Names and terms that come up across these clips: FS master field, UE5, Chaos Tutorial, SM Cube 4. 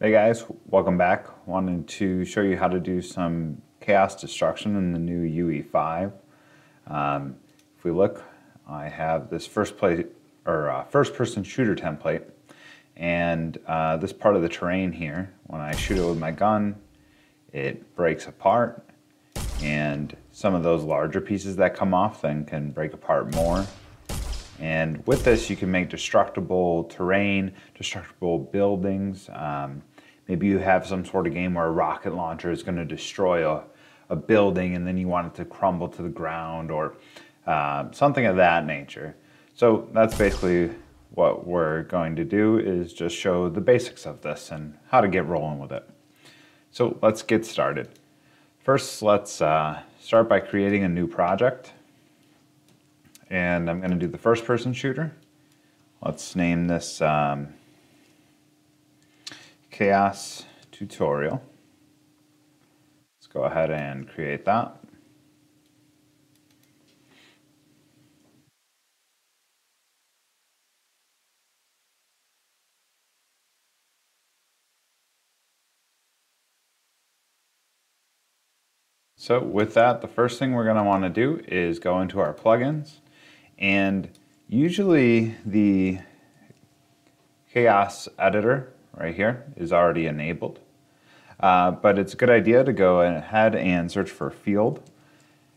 Hey guys, welcome back. Wanted to show you how to do some chaos destruction in the new UE5. If we look, I have this first-person shooter template, and this part of the terrain here, when I shoot it with my gun, it breaks apart, and some of those larger pieces that come off then can break apart more. And with this, you can make destructible terrain, destructible buildings. Maybe you have some sort of game where a rocket launcher is going to destroy a building and then you want it to crumble to the ground, or something of that nature. So that's basically what we're going to do, is just show the basics of this and how to get rolling with it. So let's get started. First, let's start by creating a new project. And I'm going to do the first person shooter. Let's name this Chaos Tutorial. Let's go ahead and create that. So with that, the first thing we're going to want to do is go into our plugins. And usually the chaos editor right here is already enabled, but it's a good idea to go ahead and search for field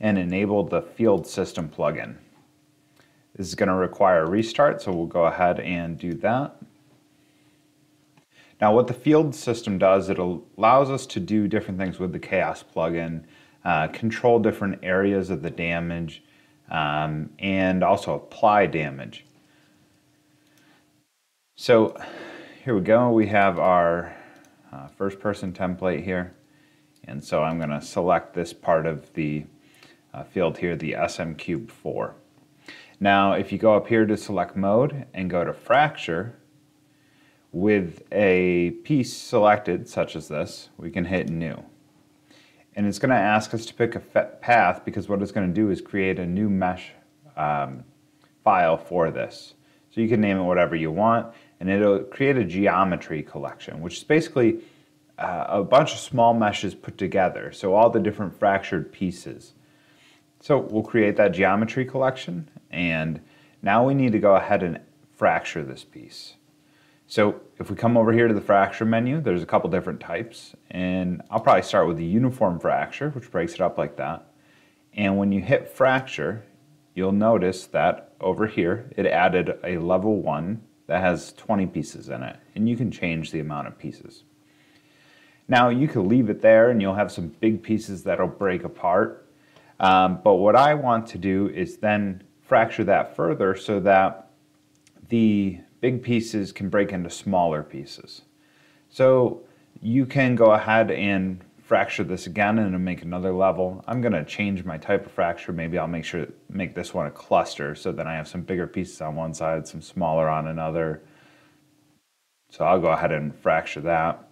and enable the field system plugin. This is going to require a restart, so we'll go ahead and do that. Now what the field system does, it allows us to do different things with the chaos plugin, control different areas of the damage, and also apply damage. So here we go, we have our first person template here, and so I'm going to select this part of the field here, the SM Cube 4. Now if you go up here to select mode and go to fracture, with a piece selected such as this, we can hit new. And it's going to ask us to pick a path, because what it's going to do is create a new mesh file for this. So you can name it whatever you want, and it'll create a geometry collection, which is basically a bunch of small meshes put together, so all the different fractured pieces. So we'll create that geometry collection, and now we need to go ahead and fracture this piece. So if we come over here to the fracture menu, there's a couple different types, and I'll probably start with the uniform fracture, which breaks it up like that. And when you hit fracture, you'll notice that over here it added a level 1 that has 20 pieces in it, and you can change the amount of pieces. Now you can leave it there and you'll have some big pieces that'll break apart, but what I want to do is then fracture that further so that the big pieces can break into smaller pieces. So you can go ahead and fracture this again and make another level. I'm going to change my type of fracture. Maybe I'll make this one a cluster, so then I have some bigger pieces on one side, some smaller on another. So I'll go ahead and fracture that.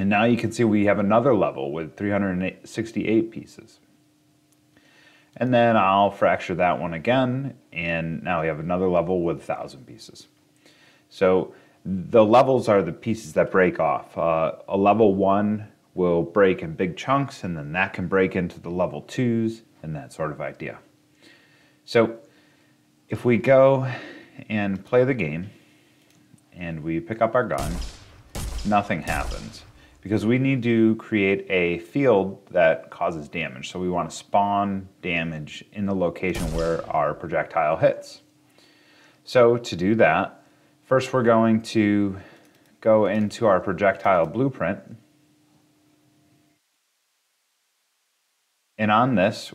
And now you can see we have another level with 368 pieces. And then I'll fracture that one again, and now we have another level with 1,000 pieces. So the levels are the pieces that break off. A level 1 will break in big chunks, and then that can break into the level 2s and that sort of idea. So if we go and play the game and we pick up our gun, nothing happens, because we need to create a field that causes damage. So we want to spawn damage in the location where our projectile hits. So to do that, first, we're going to go into our projectile blueprint, and on this,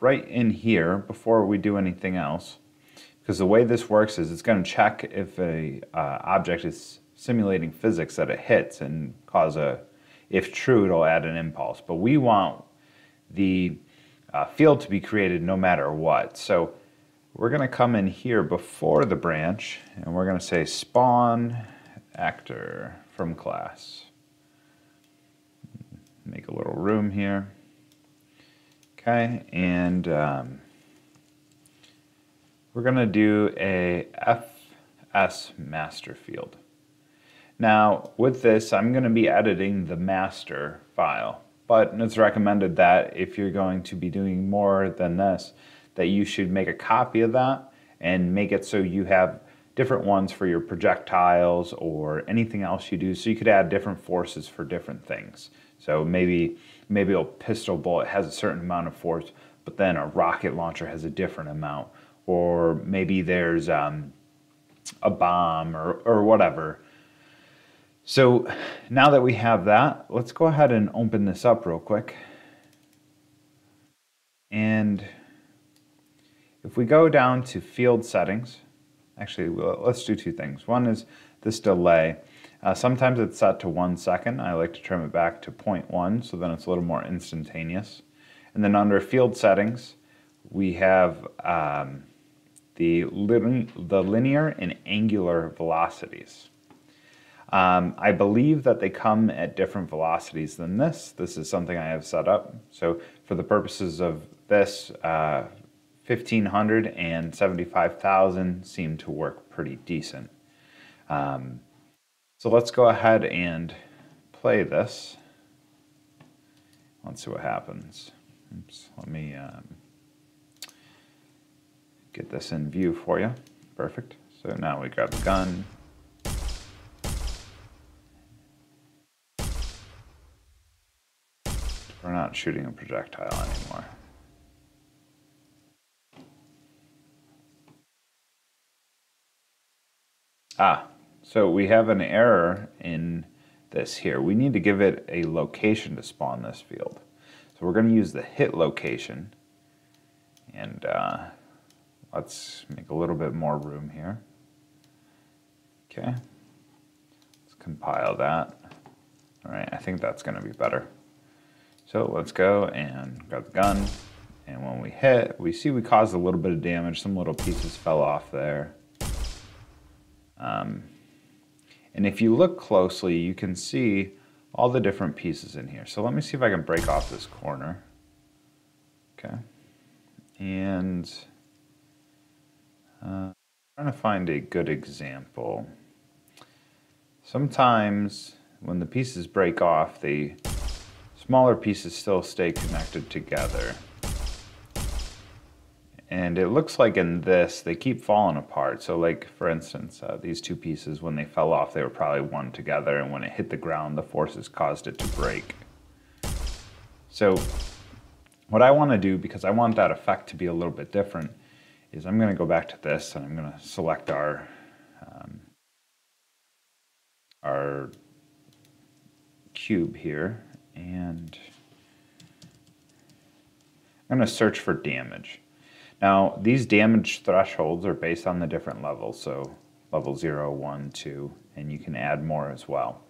right in here, before we do anything else, because the way this works is it's going to check if a object is simulating physics that it hits and cause a, if true, it'll add an impulse. But we want the field to be created no matter what. So we're going to come in here before the branch, and we're going to say spawn actor from class. Make a little room here. Okay, and we're going to do a FS master field. Now with this, I'm going to be editing the master file, but it's recommended that if you're going to be doing more than this, that you should make a copy of that and make it so you have different ones for your projectiles or anything else you do, so you could add different forces for different things. So maybe a pistol bullet has a certain amount of force, but then a rocket launcher has a different amount, or maybe there's a bomb or whatever. So now that we have that, let's go ahead and open this up real quick. And if we go down to field settings, actually let's do two things. One is this delay. Sometimes it's set to 1 second. I like to trim it back to 0.1, so then it's a little more instantaneous. And then under field settings, we have the linear and angular velocities. I believe that they come at different velocities than this. This is something I have set up. So for the purposes of this, 1,500 and 75,000 seem to work pretty decent. So let's go ahead and play this. Let's see what happens. Oops, let me get this in view for you. Perfect. So now we grab the gun. We're not shooting a projectile anymore. Ah, so we have an error in this here. We need to give it a location to spawn this field. So we're going to use the hit location. And let's make a little bit more room here. Okay. Let's compile that. All right, I think that's going to be better. So let's go and grab the gun, and when we hit, we see we caused a little bit of damage. Some little pieces fell off there. And if you look closely, you can see all the different pieces in here. So let me see if I can break off this corner. Okay. And I'm trying to find a good example. Sometimes when the pieces break off, they smaller pieces still stay connected together. And it looks like in this, they keep falling apart. So like, for instance, these two pieces, when they fell off, they were probably one together, and when it hit the ground, the forces caused it to break. So what I want to do, because I want that effect to be a little bit different, is I'm going to go back to this, and I'm going to select our cube here. And I'm going to search for damage. Now, these damage thresholds are based on the different levels, so level 0, 1, 2, and you can add more as well.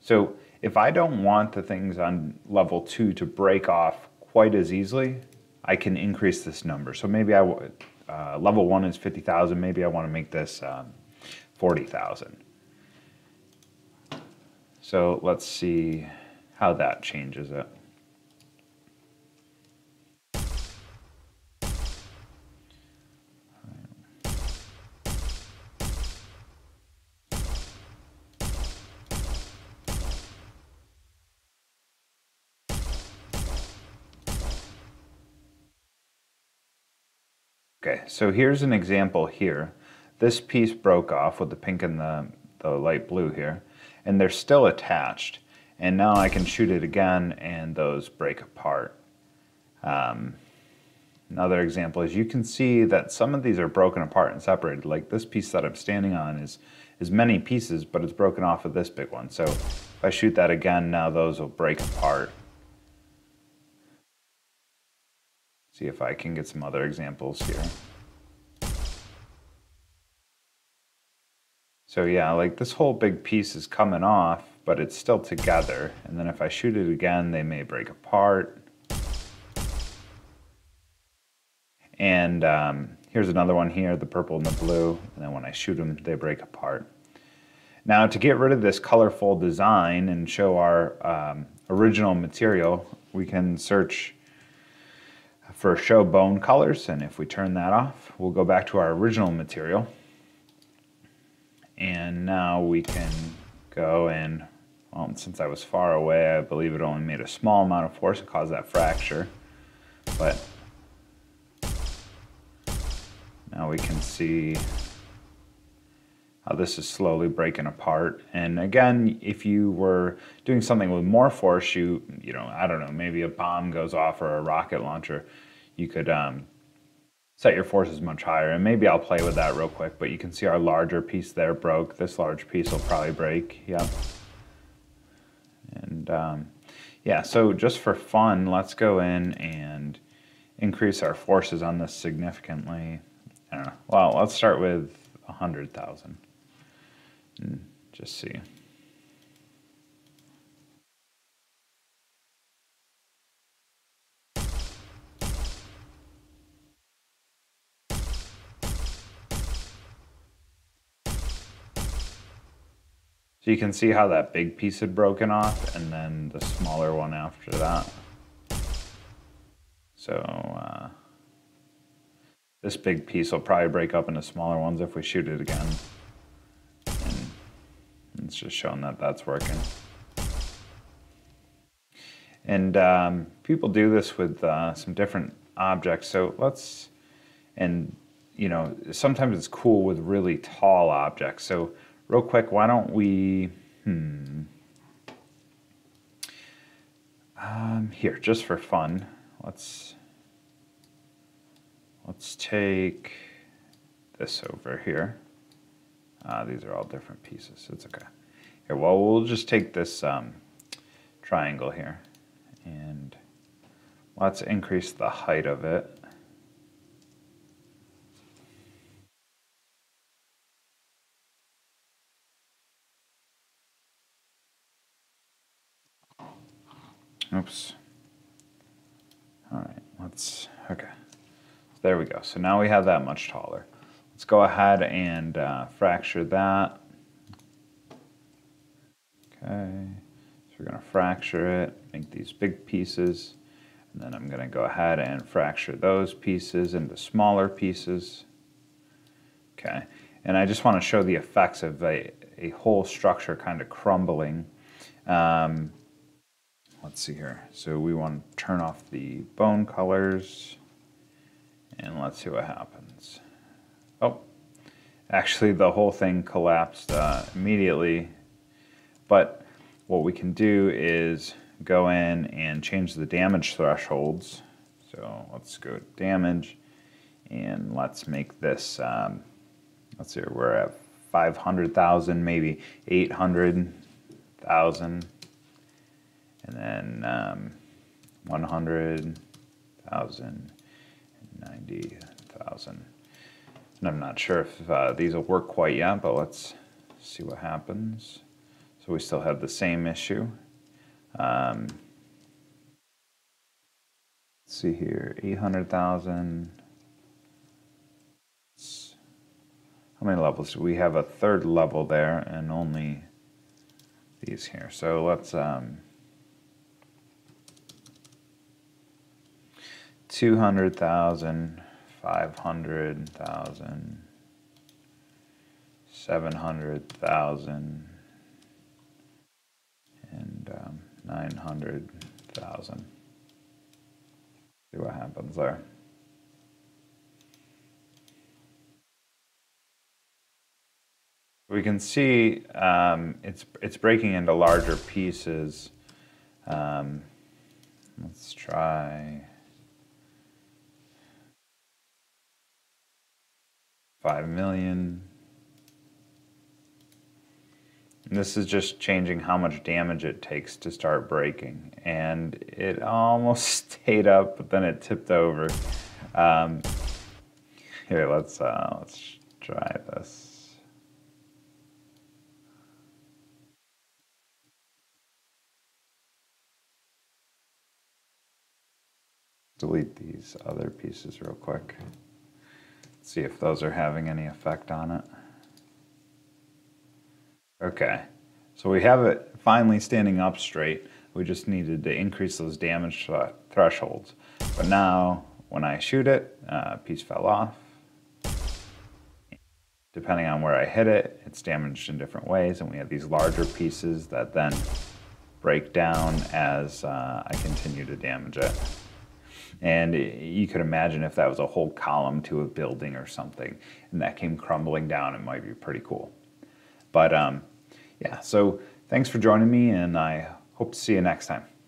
So if I don't want the things on level 2 to break off quite as easily, I can increase this number. So maybe level 1 is 50,000, maybe I want to make this 40,000. So let's see how that changes it. Okay, so here's an example here. This piece broke off with the pink and the light blue here, and they're still attached. And now I can shoot it again, and those break apart. Another example is you can see that some of these are broken apart and separated. Like this piece that I'm standing on is many pieces, but it's broken off of this big one. So if I shoot that again, now those will break apart. See if I can get some other examples here. So yeah, like this whole big piece is coming off, but it's still together. And then if I shoot it again, they may break apart. And here's another one here, the purple and the blue. And then when I shoot them, they break apart. Now to get rid of this colorful design and show our original material, we can search for show bone colors, and if we turn that off, we'll go back to our original material. And now we can go and, well, since I was far away, I believe it only made a small amount of force and caused that fracture. But now we can see how this is slowly breaking apart. And again, if you were doing something with more force, you know, I don't know, maybe a bomb goes off or a rocket launcher, you could set your forces much higher. And maybe I'll play with that real quick, but you can see our larger piece there broke. This large piece will probably break, yeah. And yeah, so just for fun, let's go in and increase our forces on this significantly. I don't know, well, let's start with 100,000. And just see. So you can see how that big piece had broken off, and then the smaller one after that. So this big piece will probably break up into smaller ones if we shoot it again. And it's just showing that that's working. And people do this with some different objects. So let's, and you know, sometimes it's cool with really tall objects. So real quick, why don't we, here, just for fun, let's take this over here. These are all different pieces, it's okay. Here, well, we'll just take this triangle here, and let's increase the height of it. Oops. All right, let's, okay. There we go. So now we have that much taller. Let's go ahead and fracture that. Okay, so we're gonna fracture it, make these big pieces, and then I'm gonna go ahead and fracture those pieces into smaller pieces. Okay, and I just wanna show the effects of a whole structure kind of crumbling. Let's see here. So we want to turn off the bone colors, and let's see what happens. Oh, actually the whole thing collapsed immediately. But what we can do is go in and change the damage thresholds. So let's go to damage, and let's make this, let's see, we're at 500,000, maybe 800,000. And then 100,000, 90,000. And I'm not sure if these will work quite yet, but let's see what happens. So we still have the same issue. Let's see here, 800,000. How many levels? We have a third level there and only these here. So let's 200,000, 500,000, 700,000, and 900,000. See what happens there. We can see it's breaking into larger pieces. Let's try 5 million. And this is just changing how much damage it takes to start breaking. And it almost stayed up, but then it tipped over. Here, let's try this. Delete these other pieces real quick. See if those are having any effect on it. Okay, so we have it finally standing up straight. We just needed to increase those damage thresholds. But now When I shoot it, a piece fell off. Depending on where I hit it, it's damaged in different ways, and we have these larger pieces that then break down as I continue to damage it. And you could imagine if that was a whole column to a building or something, and that came crumbling down, it might be pretty cool. But yeah, so thanks for joining me, and I hope to see you next time.